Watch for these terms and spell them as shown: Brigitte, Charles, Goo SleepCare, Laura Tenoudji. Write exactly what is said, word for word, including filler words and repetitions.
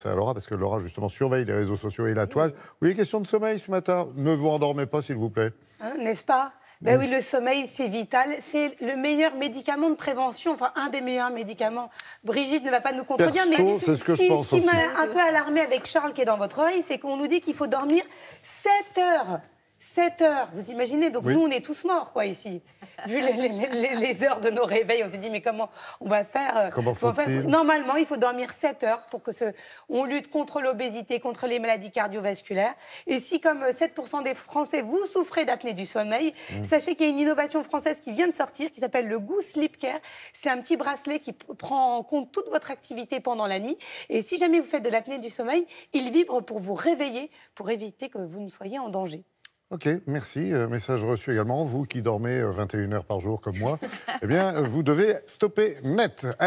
C'est à Laura, parce que Laura, justement, surveille les réseaux sociaux et la toile. Oui, question de sommeil ce matin. Ne vous endormez pas, s'il vous plaît. Hein, n'est-ce pas ? Ben oui, le sommeil, c'est vital. C'est le meilleur médicament de prévention, enfin, un des meilleurs médicaments. Brigitte ne va pas nous contredire, mais c'est ce que je pense aussi. Ce qui m'a un peu alarmée avec Charles, qui est dans votre oreille, c'est qu'on nous dit qu'il faut dormir sept heures. sept heures, vous imaginez? Donc oui. Nous, on est tous morts, quoi, ici. Vu les, les, les, les heures de nos réveils, on s'est dit, mais comment on va faire? Comment faut-il? Normalement, il faut dormir sept heures pour que ce... on lutte contre l'obésité, contre les maladies cardiovasculaires. Et si, comme sept pour cent des Français, vous souffrez d'apnée du sommeil, mmh. sachez qu'il y a une innovation française qui vient de sortir, qui s'appelle le Goo SleepCare. C'est un petit bracelet qui prend en compte toute votre activité pendant la nuit. Et si jamais vous faites de l'apnée du sommeil, il vibre pour vous réveiller, pour éviter que vous ne soyez en danger. Ok, merci. Euh, message reçu également. Vous qui dormez vingt et une heures par jour comme moi, eh bien, vous devez stopper net. Allez.